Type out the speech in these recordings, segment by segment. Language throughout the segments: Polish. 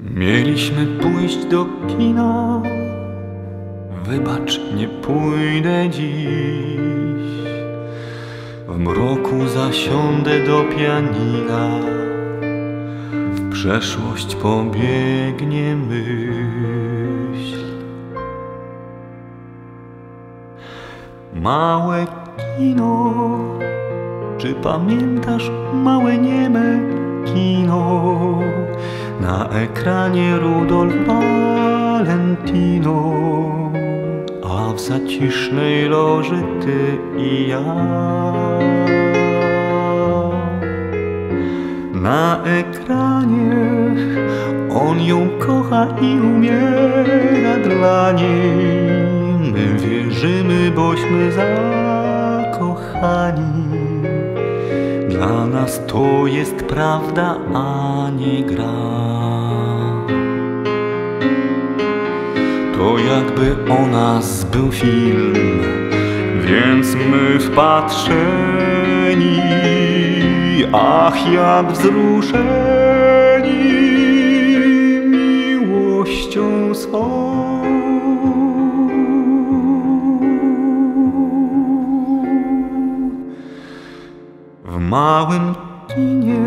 Mieliśmy pójść do kina. Wybacz, nie pójdę dziś. W mroku zasiądę do pianina. W przeszłość pobiegnie myśl. Małe kino. Czy pamiętasz małe nieme kino? Na ekranie Rudolf Valentino, a w zacisznej loży ty i ja. Na ekranie on ją kocha i umiera dla niej. My wierzymy, bośmy zakochani. Dla nas to jest prawda, a nie gra. To jakby o nas był film, więc my wpatrzeni, ach jak wzruszeni miłością swą. W małym kinie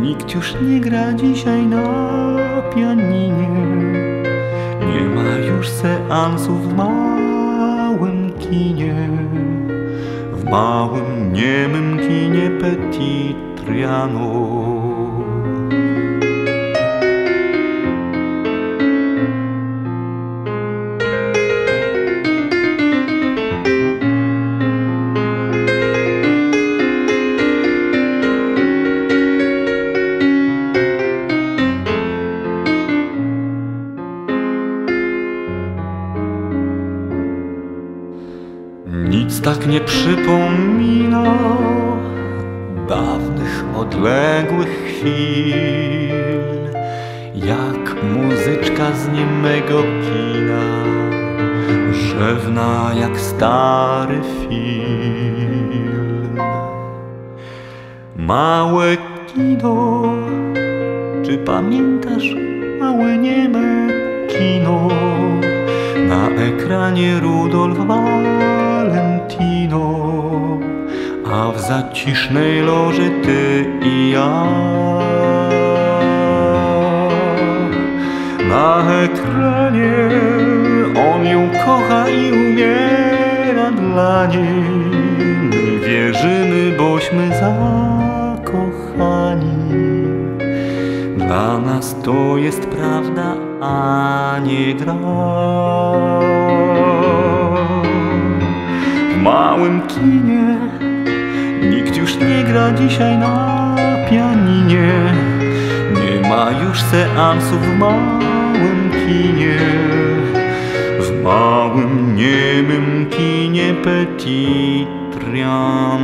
nikt już nie gra dzisiaj na pianinie. Nie ma już seansów w małym kinie. W małym niemym kinie Petit Trianon. Nic tak nie przypomina dawnych, odległych chwil, jak muzyczka z niemego kina, rzewna jak stary film. Małe kino, czy pamiętasz małe nieme kino? Na ekranie Rudolf Valentino, a w zacisznej loży ty i ja. Na ekranie on ją kocha i umiera dla niej. My wierzymy, bośmy zakochani. Dla nas to jest prawda, a nie gra. W małym kinie nikt już nie gra dzisiaj na pianinie. Nie ma już seansów w małym kinie. W małym niemym kinie Petit Trianon.